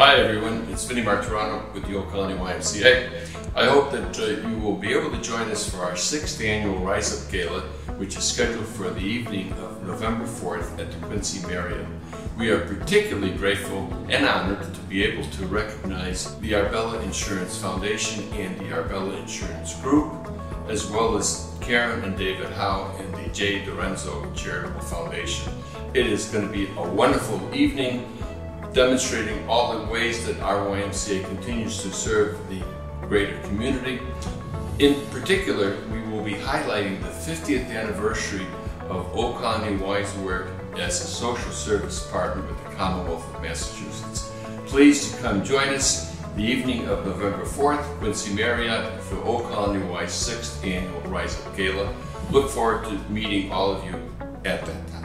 Hi everyone, it's Vinnie Marturano with the Old Colony YMCA. I hope that you will be able to join us for our 6th annual Rise Up Gala, which is scheduled for the evening of November 4th at the Quincy Marion. We are particularly grateful and honored to be able to recognize the Arbella Insurance Foundation and the Arbella Insurance Group, as well as Karen and David Howe and the J. Dorenzo Charitable Foundation. It is going to be a wonderful evening, demonstrating all the ways that our YMCA continues to serve the greater community. In particular, we will be highlighting the 50th anniversary of Old Colony Y's work as a social service partner with the Commonwealth of Massachusetts. Please to come join us the evening of November 4th, Quincy Marriott, for Old Colony Y's 6th annual Rise Up Gala. Look forward to meeting all of you at that time.